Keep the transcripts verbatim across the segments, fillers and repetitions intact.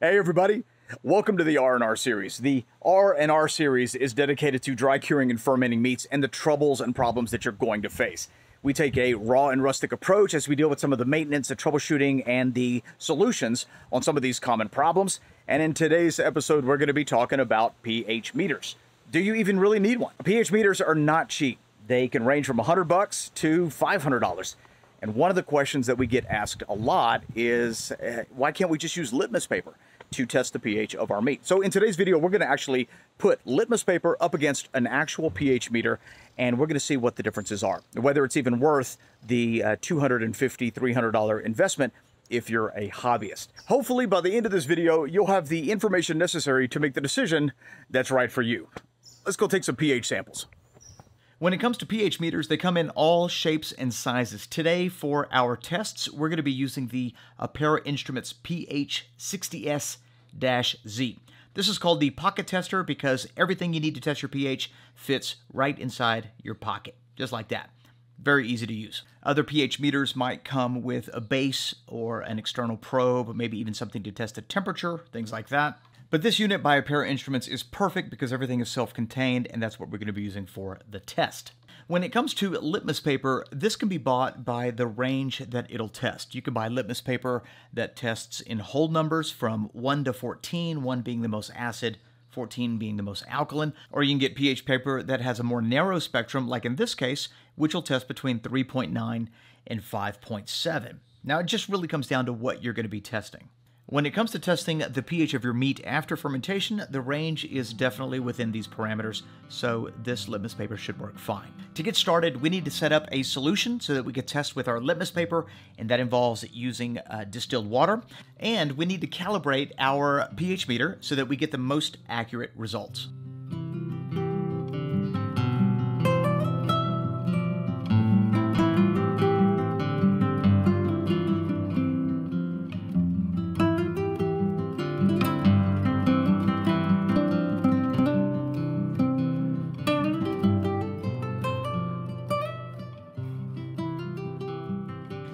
Hey everybody, welcome to the R and R series. The R and R series is dedicated to dry curing and fermenting meats and the troubles and problems that you're going to face. We take a raw and rustic approach as we deal with some of the maintenance, the troubleshooting, and the solutions on some of these common problems. And in today's episode, we're going to be talking about pH meters. Do you even really need one? pH meters are not cheap. They can range from one hundred bucks to five hundred dollars. And one of the questions that we get asked a lot is, uh, why can't we just use litmus paper to test the pH of our meat? So in today's video, we're going to actually put litmus paper up against an actual pH meter, and we're going to see what the differences are, whether it's even worth the uh, two hundred fifty dollars, three hundred dollars investment if you're a hobbyist. Hopefully, by the end of this video, you'll have the information necessary to make the decision that's right for you. Let's go take some pH samples. When it comes to pH meters, they come in all shapes and sizes. Today, for our tests, we're going to be using the Apera Instruments P H sixty S Z. This is called the pocket tester because everything you need to test your pH fits right inside your pocket, just like that. Very easy to use. Other pH meters might come with a base or an external probe, maybe even something to test the temperature, things like that. But this unit by Apera Instruments is perfect because everything is self-contained, and that's what we're going to be using for the test. When it comes to litmus paper, this can be bought by the range that it'll test. You can buy litmus paper that tests in whole numbers from one to fourteen, one being the most acid, fourteen being the most alkaline, or you can get pH paper that has a more narrow spectrum, like in this case, which will test between three point nine and five point seven. Now, it just really comes down to what you're going to be testing. When it comes to testing the pH of your meat after fermentation, the range is definitely within these parameters, so this litmus paper should work fine. To get started, we need to set up a solution so that we can test with our litmus paper, and that involves using uh, distilled water. And we need to calibrate our pH meter so that we get the most accurate results.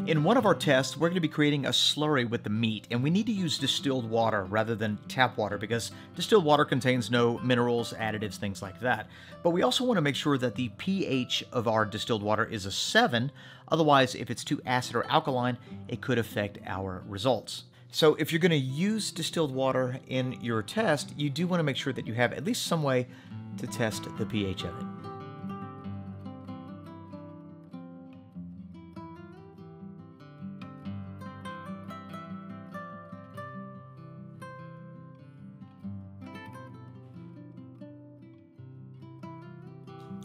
In one of our tests, we're going to be creating a slurry with the meat, and we need to use distilled water rather than tap water because distilled water contains no minerals, additives, things like that. But we also want to make sure that the pH of our distilled water is a seven. Otherwise, if it's too acid or alkaline, it could affect our results. So if you're going to use distilled water in your test, you do want to make sure that you have at least some way to test the pH of it.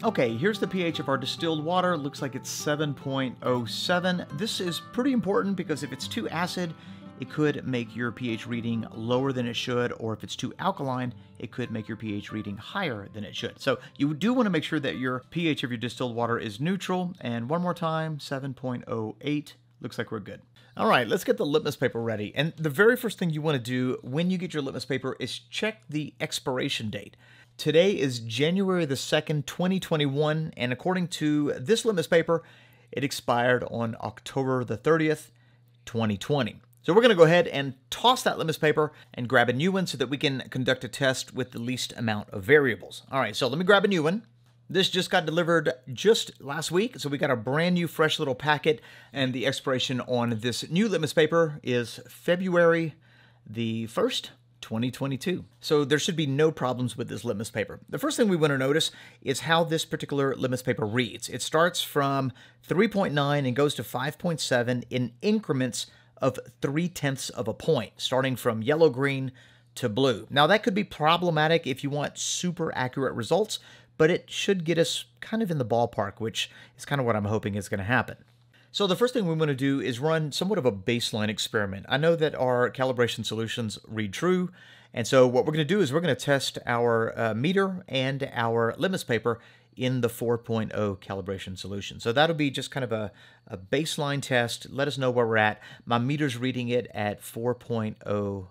Okay, here's the pH of our distilled water. It looks like it's seven point oh seven. This is pretty important because if it's too acid, it could make your pH reading lower than it should, or if it's too alkaline, it could make your pH reading higher than it should. So you do want to make sure that your pH of your distilled water is neutral. And one more time, seven point oh eight. Looks like we're good. All right, let's get the litmus paper ready. And the very first thing you want to do when you get your litmus paper is check the expiration date. Today is January the second, twenty twenty-one, and according to this litmus paper, it expired on October the thirtieth, twenty twenty. So we're going to go ahead and toss that litmus paper and grab a new one so that we can conduct a test with the least amount of variables. All right, so let me grab a new one. This just got delivered just last week, so we got a brand new fresh little packet, and the expiration on this new litmus paper is February the first, twenty twenty-two. So there should be no problems with this litmus paper. The first thing we want to notice is how this particular litmus paper reads. It starts from three point nine and goes to five point seven in increments of three tenths of a point, starting from yellow-green to blue. Now, that could be problematic if you want super accurate results, but it should get us kind of in the ballpark, which is kind of what I'm hoping is going to happen. So the first thing we want to do is run somewhat of a baseline experiment. I know that our calibration solutions read true, and so what we're going to do is we're going to test our uh, meter and our litmus paper in the four point oh calibration solution. So that'll be just kind of a, a baseline test. Let us know where we're at. My meter's reading it at 4.0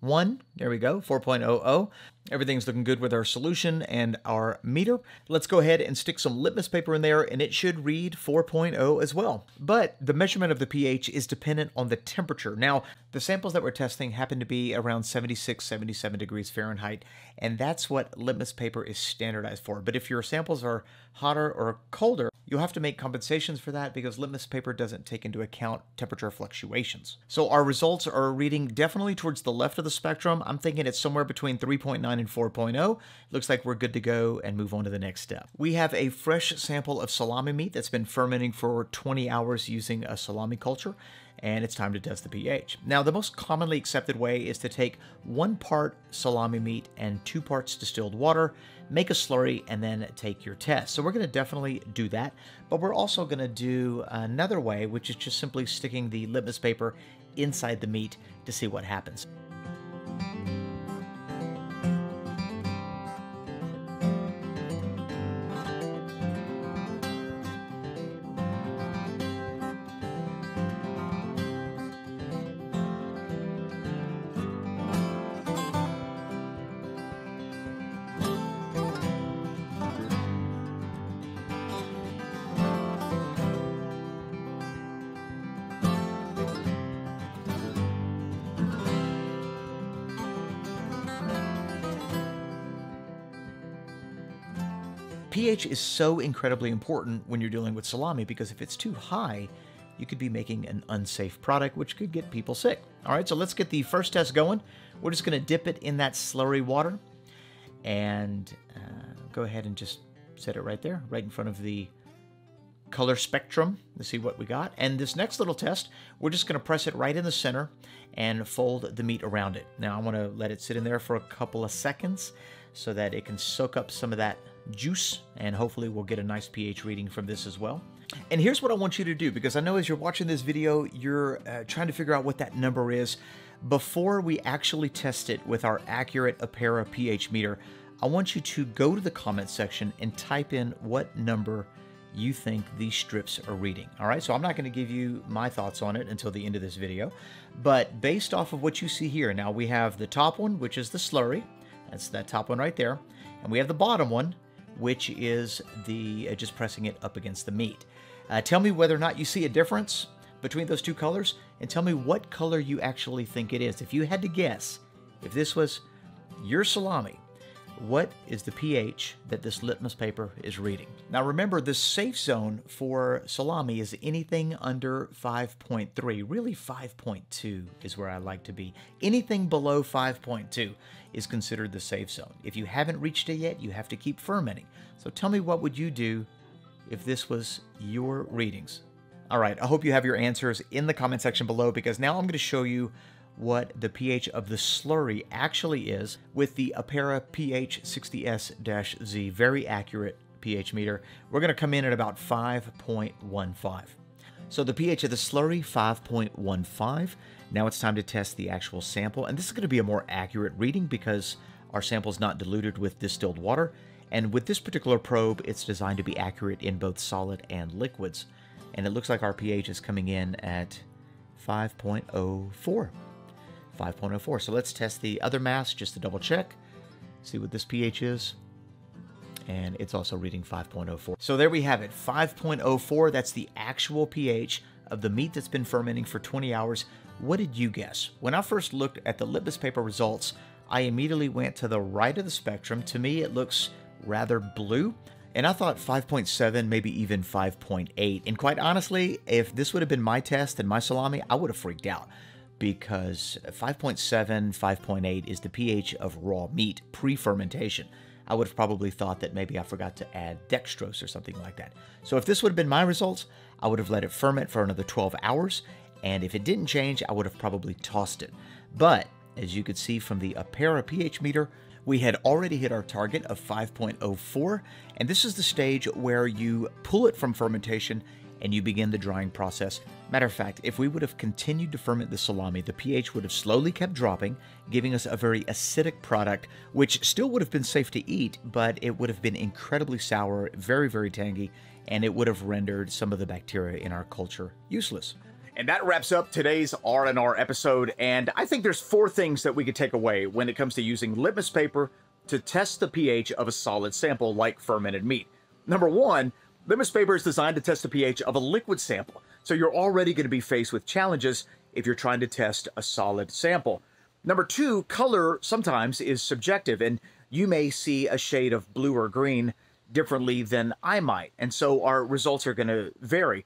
one. There we go, four point zero zero. Everything's looking good with our solution and our meter. Let's go ahead and stick some litmus paper in there, and it should read four point zero as well. But the measurement of the pH is dependent on the temperature. Now, the samples that we're testing happen to be around seventy-six, seventy-seven degrees Fahrenheit, and that's what litmus paper is standardized for. But if your samples are hotter or colder, you'll have to make compensations for that because litmus paper doesn't take into account temperature fluctuations. So our results are reading definitely towards the left of the spectrum. I'm thinking it's somewhere between three point nine and four point zero. Looks like we're good to go and move on to the next step. We have a fresh sample of salami meat that's been fermenting for twenty hours using a salami culture, and it's time to test the pH. Now, the most commonly accepted way is to take one part salami meat and two parts distilled water, make a slurry, and then take your test. So we're gonna definitely do that, but we're also gonna do another way, which is just simply sticking the litmus paper inside the meat to see what happens. pH is so incredibly important when you're dealing with salami because if it's too high, you could be making an unsafe product, which could get people sick. All right, so let's get the first test going. We're just gonna dip it in that slurry water and uh, go ahead and just set it right there, right in front of the color spectrum to see what we got. And this next little test, we're just gonna press it right in the center and fold the meat around it. Now I wanna let it sit in there for a couple of seconds so that it can soak up some of that juice, and hopefully we'll get a nice pH reading from this as well. And here's what I want you to do, because I know as you're watching this video, you're uh, trying to figure out what that number is. Before we actually test it with our accurate Apera pH meter, I want you to go to the comment section and type in what number you think these strips are reading. All right, so I'm not going to give you my thoughts on it until the end of this video, but based off of what you see here, now we have the top one, which is the slurry. That's that top one right there. And we have the bottom one, which is the uh, just pressing it up against the meat. Uh, tell me whether or not you see a difference between those two colors, and tell me what color you actually think it is. If you had to guess, if this was your salami, what is the pH that this litmus paper is reading? Now remember, the safe zone for salami is anything under five point three. Really, five point two is where I like to be. Anything below five point two is considered the safe zone. If you haven't reached it yet, you have to keep fermenting. So tell me, what would you do if this was your readings? All right, I hope you have your answers in the comment section below, because now I'm going to show you what the pH of the slurry actually is with the Apera P H sixty S Z, very accurate pH meter. We're gonna come in at about five point one five. So the pH of the slurry, five point one five. Now it's time to test the actual sample. And this is gonna be a more accurate reading because our sample is not diluted with distilled water. And with this particular probe, it's designed to be accurate in both solid and liquids. And it looks like our pH is coming in at five point zero four. five point zero four. So let's test the other mass just to double check, see what this pH is. And it's also reading five point zero four. So there we have it, five point zero four. That's the actual pH of the meat that's been fermenting for twenty hours. What did you guess? When I first looked at the litmus paper results, I immediately went to the right of the spectrum. To me, it looks rather blue. And I thought five point seven, maybe even five point eight. And quite honestly, if this would have been my test and my salami, I would have freaked out, because five point seven, five point eight is the pH of raw meat pre-fermentation. I would have probably thought that maybe I forgot to add dextrose or something like that. So if this would have been my results, I would have let it ferment for another twelve hours. And if it didn't change, I would have probably tossed it. But as you could see from the Apera pH meter, we had already hit our target of five point zero four. And this is the stage where you pull it from fermentation and you begin the drying process. Matter of fact, if we would have continued to ferment the salami, the pH would have slowly kept dropping, giving us a very acidic product, which still would have been safe to eat, but it would have been incredibly sour, very, very tangy, and it would have rendered some of the bacteria in our culture useless. And that wraps up today's R and R episode, and I think there's four things that we could take away when it comes to using litmus paper to test the pH of a solid sample like fermented meat. Number one, litmus paper is designed to test the pH of a liquid sample, so you're already going to be faced with challenges if you're trying to test a solid sample. Number two, color sometimes is subjective, and you may see a shade of blue or green differently than I might, and so our results are going to vary.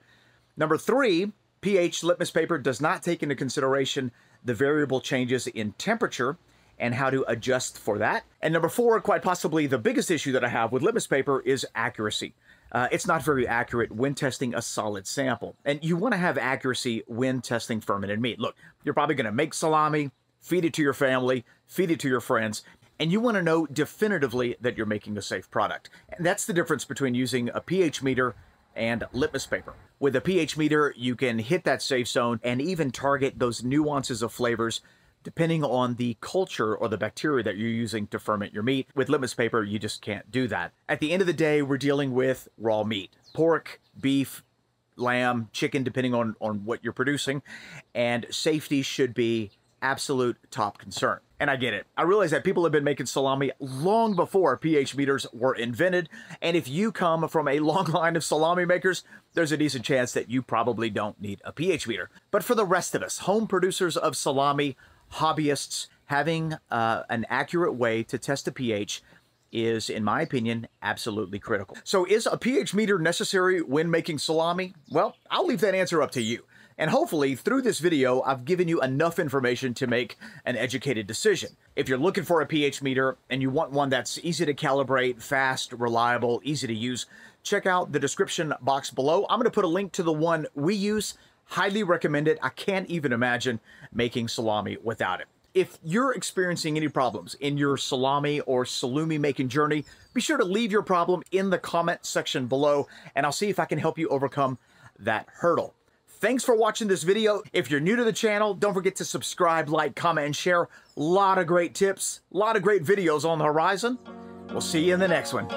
Number three, pH litmus paper does not take into consideration the variable changes in temperature and how to adjust for that. And number four, quite possibly the biggest issue that I have with litmus paper is accuracy. Uh, it's not very accurate when testing a solid sample. And you want to have accuracy when testing fermented meat. Look, you're probably going to make salami, feed it to your family, feed it to your friends, and you want to know definitively that you're making a safe product. And that's the difference between using a pH meter and litmus paper. With a pH meter, you can hit that safe zone and even target those nuances of flavors depending on the culture or the bacteria that you're using to ferment your meat. With litmus paper, you just can't do that. At the end of the day, we're dealing with raw meat, pork, beef, lamb, chicken, depending on, on what you're producing, and safety should be absolute top concern. And I get it. I realize that people have been making salami long before pH meters were invented, and if you come from a long line of salami makers, there's a decent chance that you probably don't need a pH meter. But for the rest of us, home producers of salami, hobbyists, having uh, an accurate way to test the pH is, in my opinion, absolutely critical. So is a pH meter necessary when making salami? Well, I'll leave that answer up to you. And hopefully, through this video, I've given you enough information to make an educated decision. If you're looking for a pH meter and you want one that's easy to calibrate, fast, reliable, easy to use, check out the description box below. I'm going to put a link to the one we use. Highly recommend it. I can't even imagine making salami without it. If you're experiencing any problems in your salami or salumi making journey, be sure to leave your problem in the comment section below, and I'll see if I can help you overcome that hurdle. Thanks for watching this video. If you're new to the channel, don't forget to subscribe, like, comment, and share. A lot of great tips, a lot of great videos on the horizon. We'll see you in the next one.